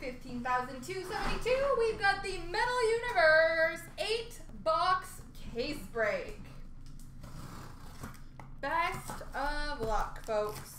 15,272. We've got the Metal Universe 8-box case break. Best of luck, folks.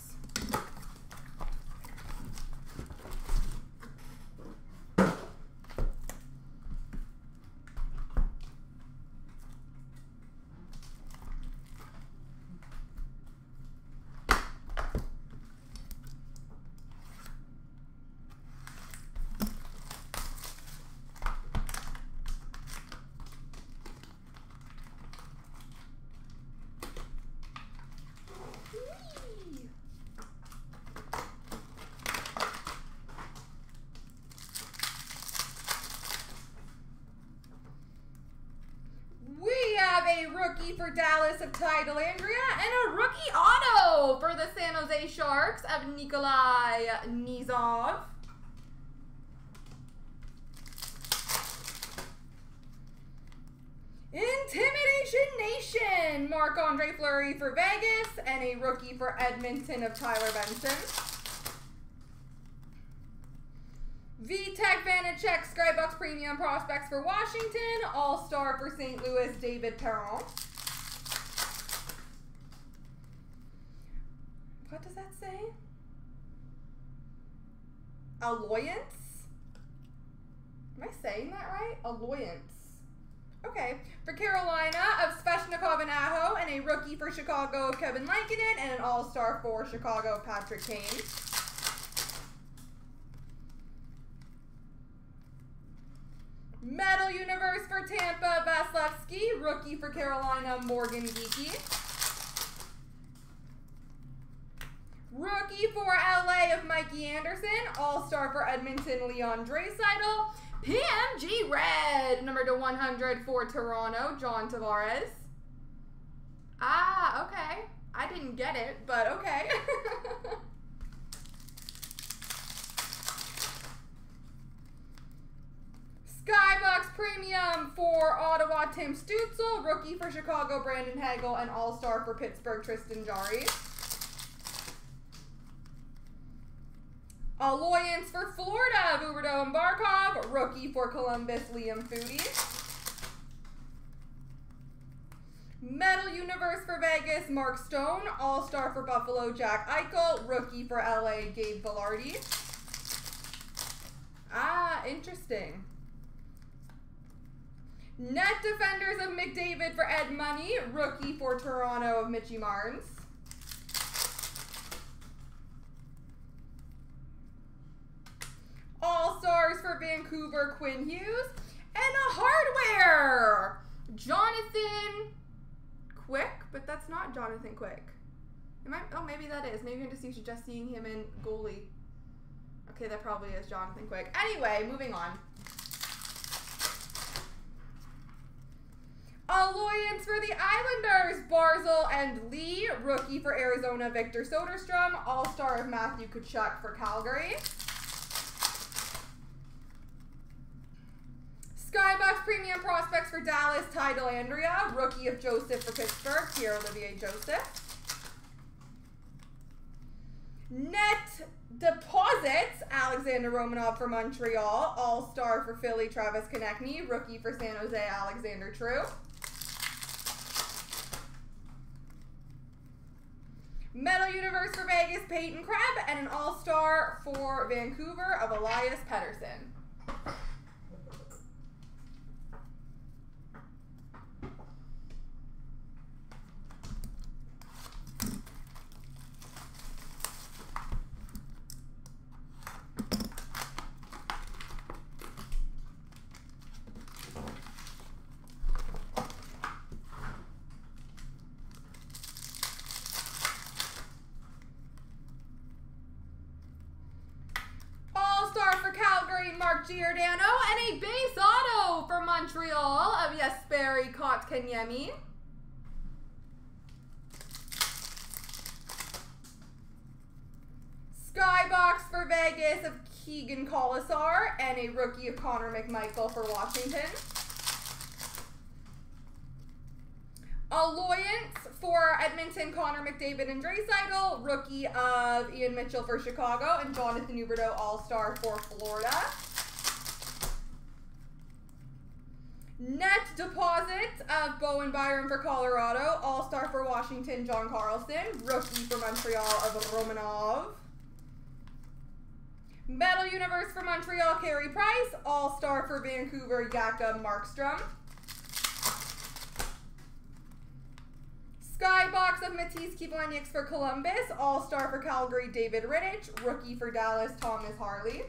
For Dallas of Ty Dellandrea, and a rookie auto for the San Jose Sharks of Nikolai Knyzhov. Intimidation Nation, Marc-Andre Fleury for Vegas, and a rookie for Edmonton of Tyler Benson. VTech Vanacek Skybox Premium Prospects for Washington, All-Star for St. Louis, David Perron. What does that say? Alloyance? Am I saying that right? Alloyance. Okay. For Carolina of Svechnikov and Aho, and a rookie for Chicago of Kevin Lankinen, and an all-star for Chicago of Patrick Kane. Metal Universe for Tampa, Vasilevsky. Rookie for Carolina, Morgan Geekie. Rookie for LA of Mikey Anderson. All-star for Edmonton, Leon Draisaitl. PMG Red, number /100 for Toronto, John Tavares. Ah, okay. I didn't get it, but okay. Skybox Premium for Ottawa, Tim Stützle. Rookie for Chicago, Brandon Hagel. And all-star for Pittsburgh, Tristan Jarry. Alloyance for Florida, Huberdeau and Barkov. Rookie for Columbus, Liam Foudy. Metal Universe for Vegas, Mark Stone. All-star for Buffalo, Jack Eichel. Rookie for LA, Gabe Vilardi. Ah, interesting. Net Defenders of McDavid for Ed Money. Rookie for Toronto of Mitchie Marnes. All-Stars for Vancouver, Quinn Hughes. And a hardware, Jonathan Quick, but that's not Jonathan Quick. Am I, oh, maybe that is. Maybe I'm just seeing him in goalie. Okay, that probably is Jonathan Quick. Anyway, moving on. Alloyance for the Islanders, Barzal and Lee. Rookie for Arizona, Victor Soderstrom. All-Star of Matthew Tkachuk for Calgary. Skybox Premium Prospects for Dallas, Ty Dellandrea. Rookie of Joseph for Pittsburgh, Pierre-Olivier Joseph. Net Deposits, Alexander Romanov for Montreal. All-Star for Philly, Travis Konechny. Rookie for San Jose, Alexander True. Metal Universe for Vegas, Peyton Krebs. And an All-Star for Vancouver of Elias Pettersson. Mark Giordano, and a base auto for Montreal of Jesperi Kotkaniemi. Skybox for Vegas of Keegan Kolesar, and a rookie of Connor McMichael for Washington. Alliance for Edmonton, Connor McDavid and Dreisaitl. Rookie of Ian Mitchell for Chicago. And Jonathan Huberdeau, All-Star for Florida. Net deposit of Bowen Byram for Colorado. All-Star for Washington, John Carlson. Rookie for Montreal of Romanov. Metal Universe for Montreal, Carey Price. All-Star for Vancouver, Jakob Markstrom. Skybox of Matisse Kivlenieks for Columbus. All-Star for Calgary, David Rittich. Rookie for Dallas, Thomas Harley.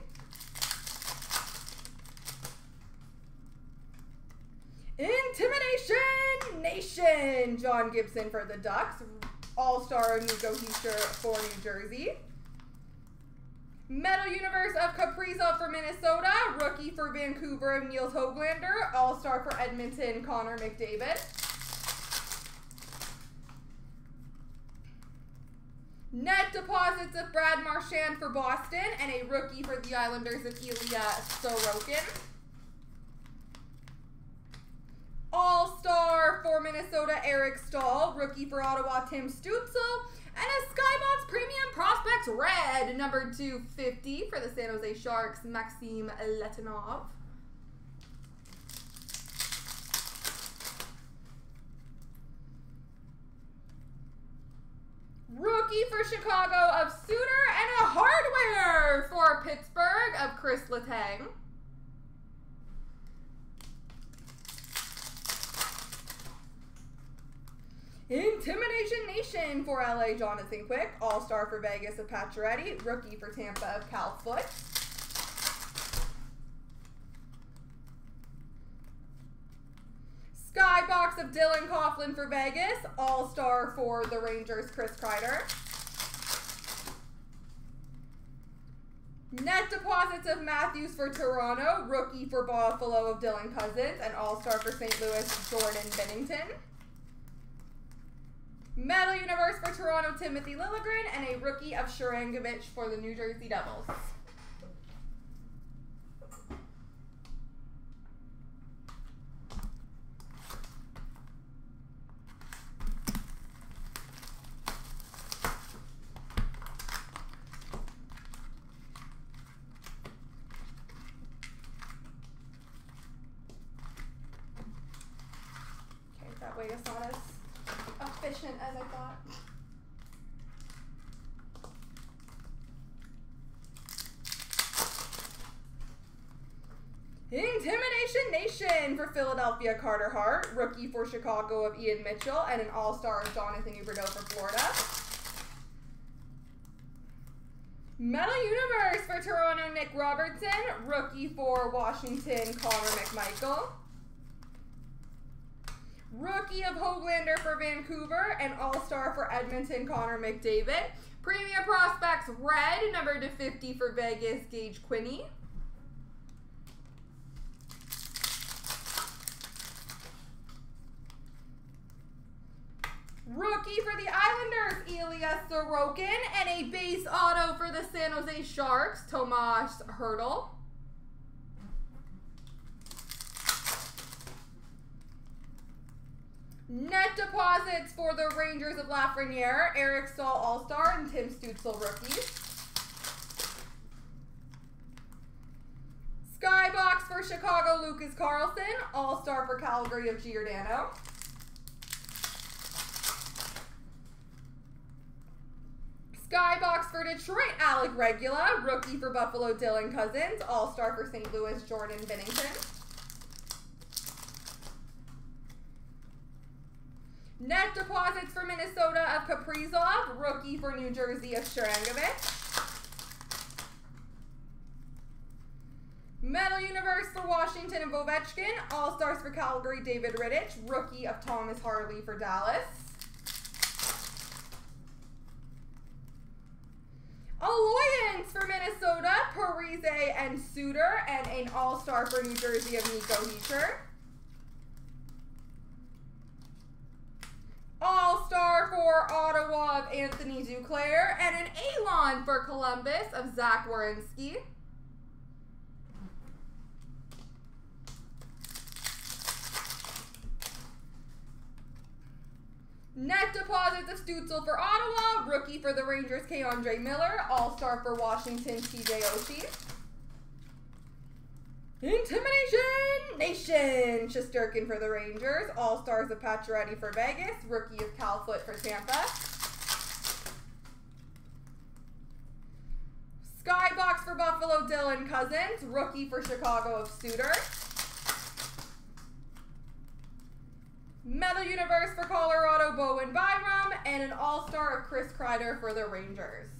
Intimidation Nation! John Gibson for the Ducks. All-Star of Nico Hischier for New Jersey. Metal Universe of Kaprizov for Minnesota. Rookie for Vancouver of Nils Höglander. All-Star for Edmonton, Connor McDavid. Net deposits of Brad Marchand for Boston, and a rookie for the Islanders of Ilya Sorokin. All-Star for Minnesota, Eric Stahl. Rookie for Ottawa, Tim Stützle. And a Skybox Premium Prospects Red, number 250 for the San Jose Sharks, Maxim Letanov. Rookie for Chicago of Suter, and a hardware for Pittsburgh of Kris Letang. Intimidation Nation for LA, Jonathan Quick. All-Star for Vegas of Pacioretty. Rookie for Tampa of Cal Foote. Skybox of Dylan Coughlin for Vegas. All-Star for the Rangers, Chris Kreider. Net deposits of Matthews for Toronto. Rookie for Buffalo of Dylan Cozens. And All-Star for St. Louis, Jordan Binnington. Metal Universe for Toronto, Timothy Liljegren, and a rookie of Sharangovich for the New Jersey Devils. Okay, that way it's not as efficient as I thought. Intimidation Nation for Philadelphia, Carter Hart. Rookie for Chicago of Ian Mitchell, and an All-Star of Jonathan Huberdeau for Florida. Metal Universe for Toronto, Nick Robertson. Rookie for Washington, Connor McMichael. Rookie of Höglander for Vancouver, and All-Star for Edmonton, Connor McDavid. Premium Prospects Red, number 250 for Vegas, Gage Quinney. Rookie for the Islanders, Ilya Sorokin, and a base auto for the San Jose Sharks, Thomas Harley. Net deposits for the Rangers of Lafrenière, Eric Stahl All-Star, and Tim Stützle rookies. Skybox for Chicago, Lucas Carlson. All-Star for Calgary of Giordano. Skybox for Detroit, Alec Regula. Rookie for Buffalo, Dylan Cozens. All-Star for St. Louis, Jordan Binnington. Net deposits for Minnesota of Kaprizov. Rookie for New Jersey of Sharangovich. Metal Universe for Washington of Ovechkin. All-Stars for Calgary, David Rittich. Rookie of Thomas Harley for Dallas. Alliance for Minnesota, Parise and Suter. And an All-Star for New Jersey of Nico Hischier. All-Star for Ottawa of Anthony Duclair, and an Alon for Columbus of Zach Werenski. Stützle for Ottawa. Rookie for the Rangers, K'Andre Miller. All-Star for Washington, TJ Oshie. Intimidation Nation, Shesterkin for the Rangers. All-Stars of Pacioretty for Vegas. Rookie of Cal Foote for Tampa. Skybox for Buffalo, Dylan Cozens. Rookie for Chicago of Suter. Metal Universe for Colorado, Bowen Byram. And an All-Star of Kris Kreider for the Rangers.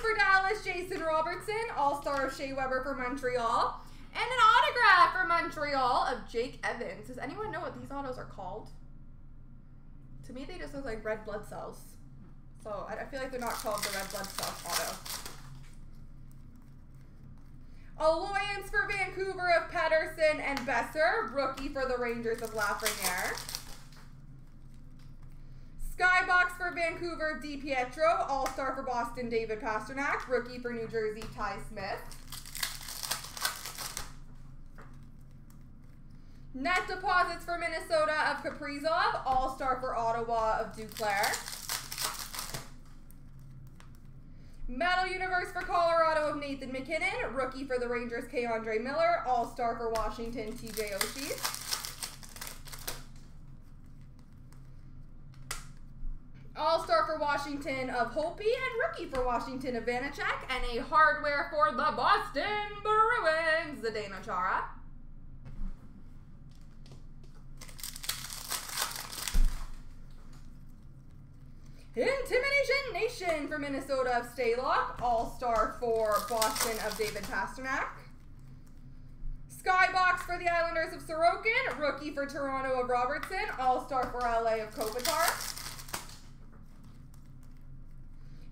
For Dallas, Jason Robertson. All-Star of Shea Weber for Montreal. And an autograph for Montreal of Jake Evans. Does anyone know what these autos are called? To me, they just look like red blood cells. So I feel like they're not called the red blood cell auto. Alliance for Vancouver of Pettersson and Besser. Rookie for the Rangers of Lafrenière. Skybox for Vancouver, DiPietro. All-Star for Boston, David Pastrnak. Rookie for New Jersey, Ty Smith. Net deposits for Minnesota of Kaprizov. All-Star for Ottawa of Duclair. Metal Universe for Colorado of Nathan MacKinnon. Rookie for the Rangers, K'Andre Miller. All-Star for Washington, TJ Oshie. All-Star for Washington of Holpe and rookie for Washington of Vanacek, and a hardware for the Boston Bruins, Zdeno Chara. Intimidation Nation for Minnesota of Stalock, All-Star for Boston of David Pastrnak. Skybox for the Islanders of Sorokin, rookie for Toronto of Robertson, All-Star for LA of Kopitar.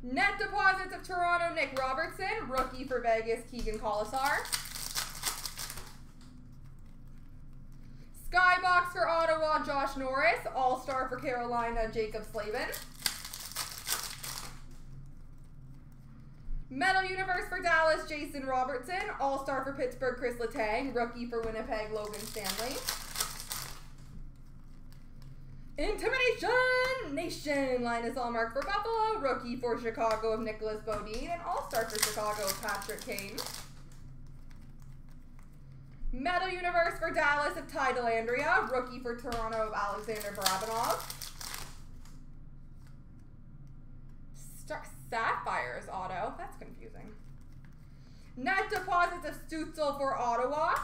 Net deposits of Toronto, Nick Robertson. Rookie for Vegas, Keegan Kolesar. Skybox for Ottawa, Josh Norris. All-Star for Carolina, Jacob Slavin. Metal Universe for Dallas, Jason Robertson. All-Star for Pittsburgh, Kris Letang. Rookie for Winnipeg, Logan Stanley. Intimidation Nation. Linus Allmark for Buffalo. Rookie for Chicago of Nicholas Bodine. And All-Star for Chicago of Patrick Kane. Metal Universe for Dallas of Ty Dellandrea. Rookie for Toronto of Alexander Barabanov. Sapphires auto. That's confusing. Net deposits of Stützle for Ottawa.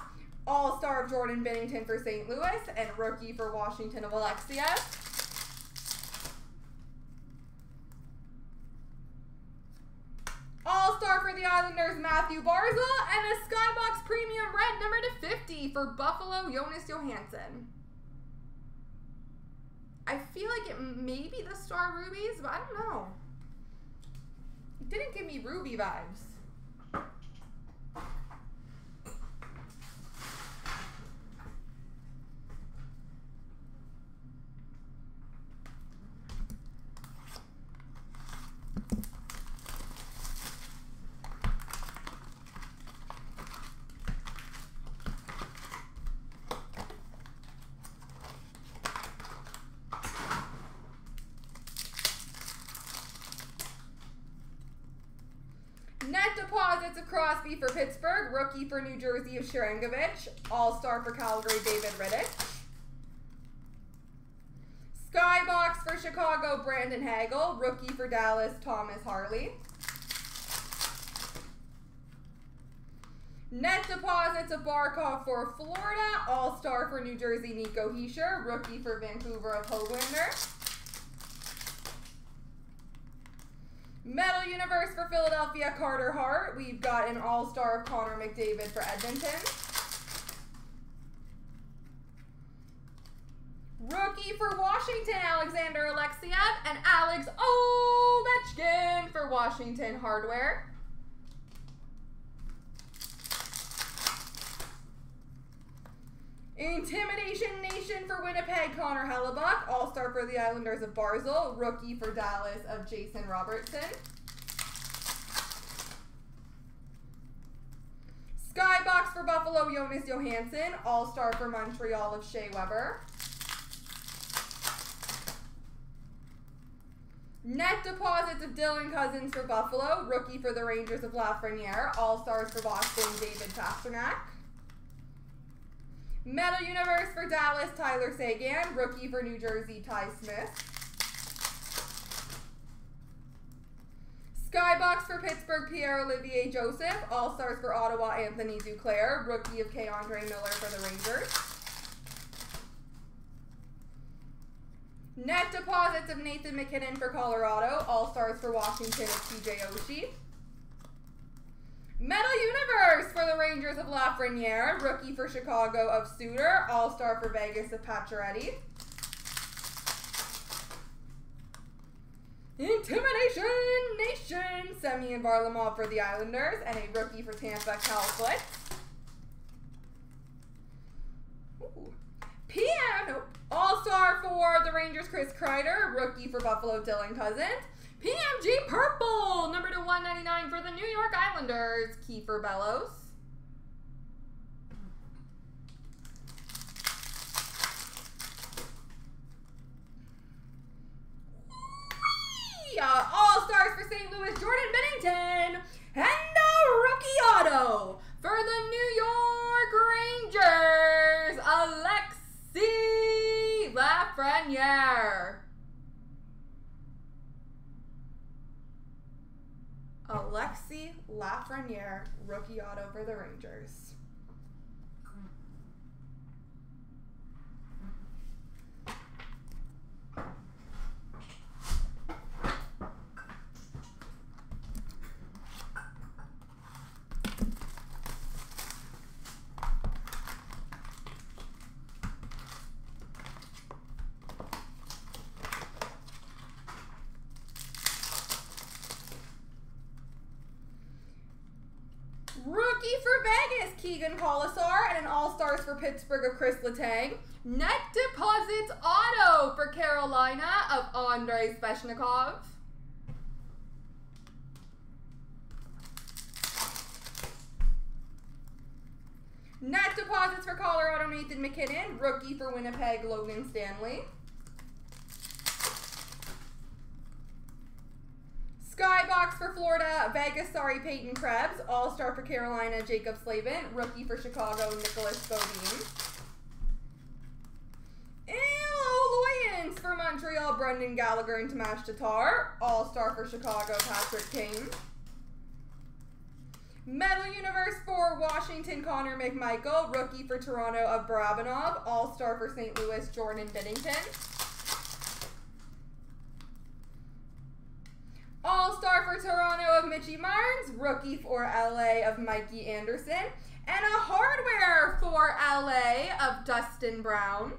All-Star of Jordan Binnington for St. Louis, and rookie for Washington of Alexei. All-Star for the Islanders, Matthew Barzal, and a Skybox Premium Red number /50 for Buffalo, Jonas Johansson. I feel like it may be the Star Rubies, but I don't know. It didn't give me Ruby vibes. Deposits of Crosby for Pittsburgh, rookie for New Jersey of Sharangovich, All-Star for Calgary, David Rittich. Skybox for Chicago, Brandon Hagel, rookie for Dallas, Thomas Harley. Net deposits of Barkov for Florida, All-Star for New Jersey, Nico Hischier, rookie for Vancouver of Höglander. Metal Universe for Philadelphia, Carter Hart. We've got an All-Star of Connor McDavid for Edmonton. Rookie for Washington, Alexander Alexiev, and Alex Ovechkin for Washington Hardware. Intimidation Nation for Winnipeg, Connor Hellebuyck. All-Star for the Islanders of Barzal. Rookie for Dallas of Jason Robertson. Skybox for Buffalo, Jonas Johansson. All-Star for Montreal of Shea Weber. Net deposits of Dylan Cozens for Buffalo. Rookie for the Rangers of Lafrenière. All-Stars for Boston, David Pasternak. Metal Universe for Dallas, Tyler Seguin. Rookie for New Jersey, Ty Smith. Skybox for Pittsburgh, Pierre-Olivier Joseph. All-Stars for Ottawa, Anthony Duclair. Rookie of K'Andre Miller for the Rangers. Net deposits of Nathan MacKinnon for Colorado. All-Stars for Washington of TJ Oshie. Metal Universe for the Rangers of Lafrenière. Rookie for Chicago of Suter. All-Star for Vegas of Pacioretty. Intimidation Nation. Semyon Varlamov for the Islanders. And a rookie for Tampa, Cal Foote. Piano. All-Star for the Rangers, Chris Kreider. Rookie for Buffalo, Dylan Cozens. PMG Purple, number /199 for the New York Islanders, Kiefer Bellows. All-Stars for St. Louis, Jordan Binnington. And a rookie auto for the New York Rangers, Alexei Lafrenière. Alexei Lafrenière, rookie auto for the Rangers. Rookie for Vegas, Keegan Kolesar, and an All-Stars for Pittsburgh of Kris Letang. Net deposits auto for Carolina of Andrei Svechnikov. Net deposits for Colorado, Nathan MacKinnon. Rookie for Winnipeg, Logan Stanley. Skybox for Florida, Vegas, Peyton Krebs. All-Star for Carolina, Jacob Slavin. Rookie for Chicago, Nicholas Bodine. Loyance for Montreal, Brendan Gallagher and Tomáš Tatar. All-Star for Chicago, Patrick Kane. Metal Universe for Washington, Connor McMichael. Rookie for Toronto of Barabanov. All-Star for St. Louis, Jordan Binnington. All-Star for Toronto of Mitchy Marnes, rookie for LA of Mikey Anderson, and a hardware for LA of Dustin Brown.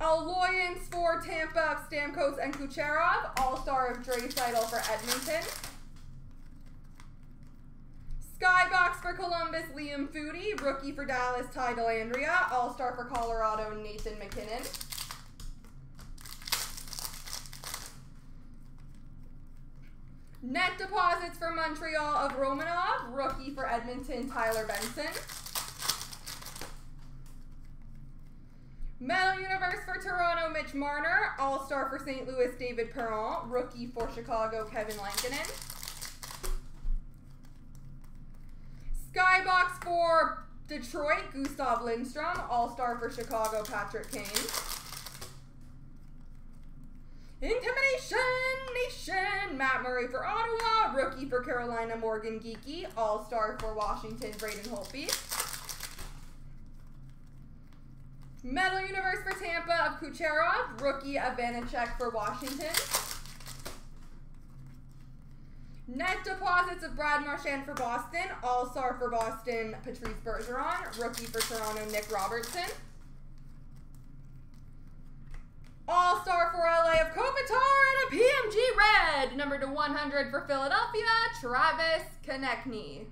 Alloyance for Tampa of Stamkos and Kucherov, All-Star of Draisaitl for Edmonton. Skybox for Columbus, Liam Foudy. Rookie for Dallas, Ty Dellandrea. All-Star for Colorado, Nathan MacKinnon. Net deposits for Montreal of Romanov. Rookie for Edmonton, Tyler Benson. Metal Universe for Toronto, Mitch Marner. All-Star for St. Louis, David Perron. Rookie for Chicago, Kevin Lankinen. Skybox for Detroit, Gustav Lindstrom. All-Star for Chicago, Patrick Kane. Intimidation Nation, Matt Murray for Ottawa. Rookie for Carolina, Morgan Geekie. All-Star for Washington, Braden Holtby. Metal Universe for Tampa of Kucherov. Rookie of Vanacek for Washington. Net deposits of Brad Marchand for Boston. All-Star for Boston, Patrice Bergeron. Rookie for Toronto, Nick Robertson. All-Star for LA of Kopitar and a PMG Red. Number /100 for Philadelphia, Travis Konechny.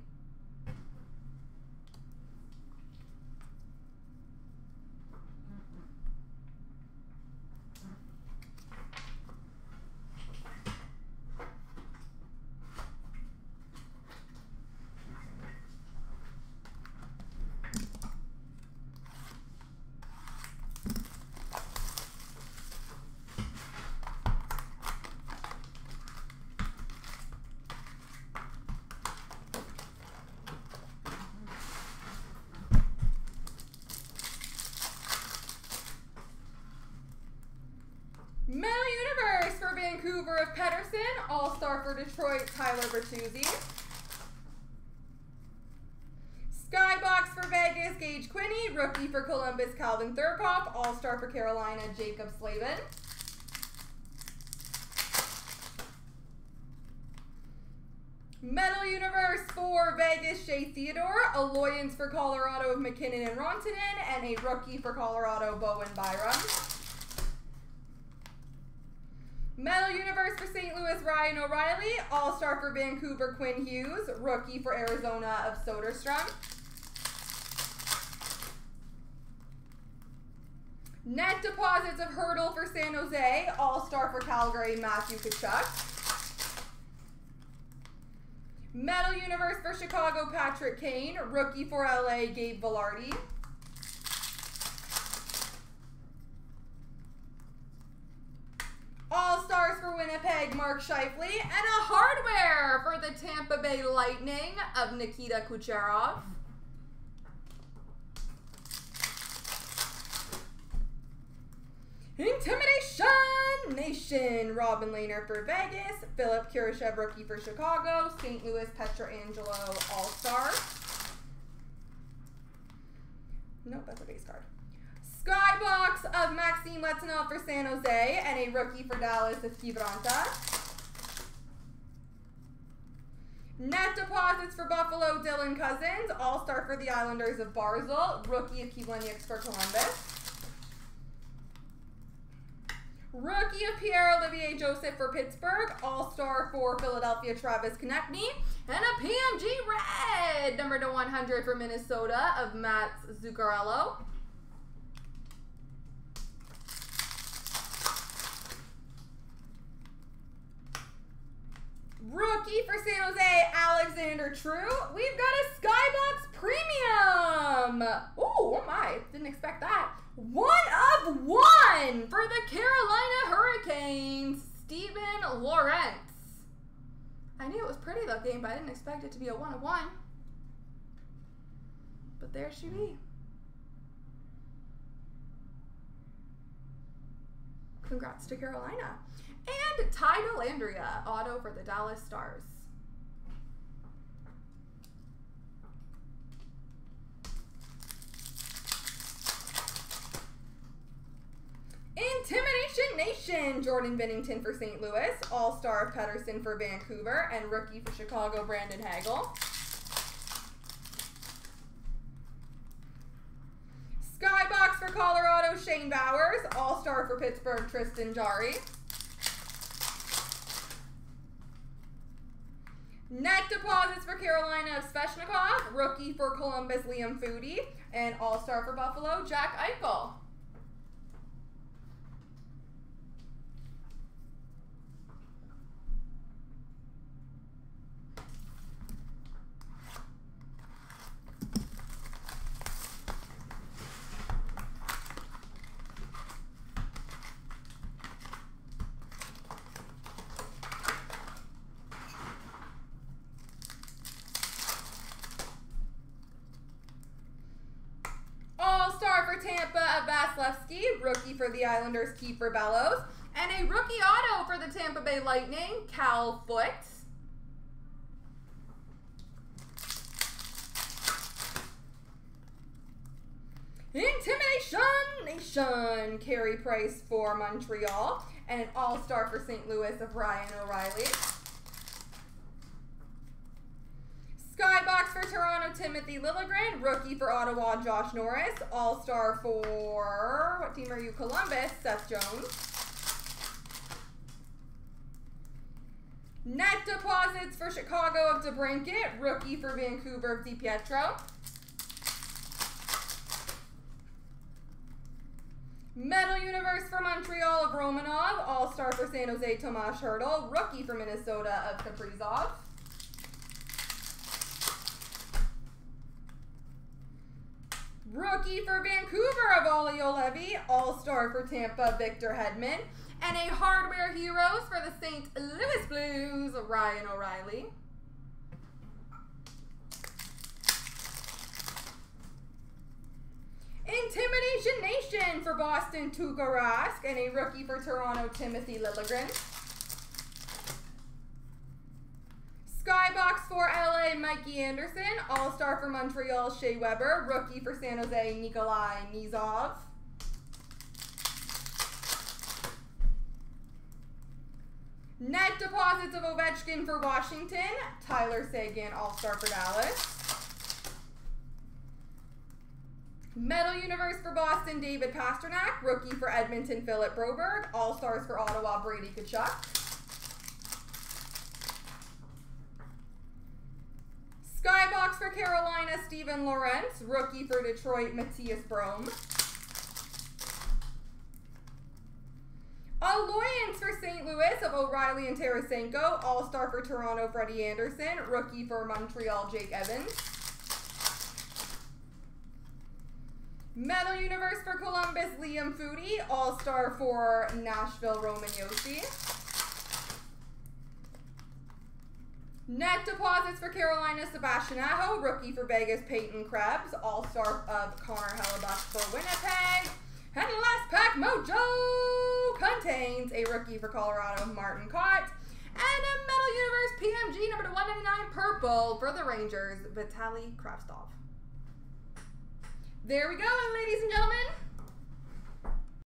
Vancouver of Pettersson, All-Star for Detroit, Tyler Bertuzzi. Skybox for Vegas, Gage Quinney. Rookie for Columbus, Calvin Thurkoff. All-Star for Carolina, Jacob Slavin. Metal Universe for Vegas, Shea Theodore. A Loyans for Colorado of McKinnon and Rontanen. And a rookie for Colorado, Bowen Byram. Metal Universe for St. Louis, Ryan O'Reilly. All-Star for Vancouver, Quinn Hughes. Rookie for Arizona of Soderstrom. Net deposits of Hurdle for San Jose. All-Star for Calgary, Matthew Tkachuk. Metal Universe for Chicago, Patrick Kane. Rookie for LA, Gabe Velarde. All-Stars for Winnipeg, Mark Scheifele, and a hardware for the Tampa Bay Lightning of Nikita Kucherov. Intimidation Nation, Robin Lehner for Vegas, Philip Kurashev, rookie for Chicago, St. Louis, Pietrangelo, All-Star. Nope, that's a base card. Skybox of Maxime Letunov for San Jose, and a rookie for Dallas of Kivranta. Net deposits for Buffalo, Dylan Cozens. All-Star for the Islanders of Barzal. Rookie of Kivlenieks for Columbus. Rookie of Pierre-Olivier Joseph for Pittsburgh. All-Star for Philadelphia, Travis Konechny. And a PMG Red, number /100 for Minnesota of Mats Zuccarello. Rookie for San Jose, Alexander True. We've got a Skybox Premium. Oh, my. Didn't expect that. 1/1 for the Carolina Hurricanes, Steven Lawrence. I knew it was pretty that game, but I didn't expect it to be a 1/1. But there she be. Congrats to Carolina. And Ty Dellandrea, auto for the Dallas Stars. Intimidation Nation, Jordan Binnington for St. Louis, All-Star Pettersson for Vancouver, and rookie for Chicago, Brandon Hagel. Skybox for Colorado, Shane Bowers, All-Star for Pittsburgh, Tristan Jarry. Net deposits for Carolina of Svechnikov, rookie for Columbus, Liam Foudy, and All-Star for Buffalo, Jack Eichel. Rookie for the Islanders, Kiefer Bellows. And a rookie auto for the Tampa Bay Lightning, Cal Foote. Intimidation Nation, Carey Price for Montreal. And an All-Star for St. Louis of Ryan O'Reilly. Skybox for Toronto, Timothy Liljegren. Rookie for Ottawa, Josh Norris. All-Star for, what team are you? Columbus, Seth Jones. deposits for Chicago of DeBrincat. Rookie for Vancouver of DiPietro. Metal Universe for Montreal of Romanov. All-Star for San Jose, Tomas Hertl. Rookie for Minnesota of Kaprizov. Rookie for Vancouver of Olli Juolevi. All-Star for Tampa, Victor Hedman. And a Hardware Heroes for the St. Louis Blues, Ryan O'Reilly. Intimidation Nation for Boston, Tuukka Rask. And a rookie for Toronto, Timothy Liljegren. Skybox for LA, Mikey Anderson. All-Star for Montreal, Shea Weber. Rookie for San Jose, Nikolai Knyzhov. Net deposits of Ovechkin for Washington. Tyler Seguin, All-Star for Dallas. Metal Universe for Boston, David Pastrnak. Rookie for Edmonton, Philip Broberg. All-Stars for Ottawa, Brady Tkachuk. Skybox for Carolina, Steven Lawrence. Rookie for Detroit, Matthias Brome. Alloyance for St. Louis of O'Reilly and Tarasenko. All-Star for Toronto, Freddie Anderson. Rookie for Montreal, Jake Evans. Metal Universe for Columbus, Liam Foudy. All-Star for Nashville, Roman Josi. Net deposits for Carolina, Sebastian Aho. Rookie for Vegas, Peyton Krebs. All-Star of Connor Hellebuck for Winnipeg. And last pack, Mojo contains a rookie for Colorado, Martin Cott. And a Metal Universe PMG number 199 purple for the Rangers, Vitaly Kravtsov. There we go, ladies and gentlemen.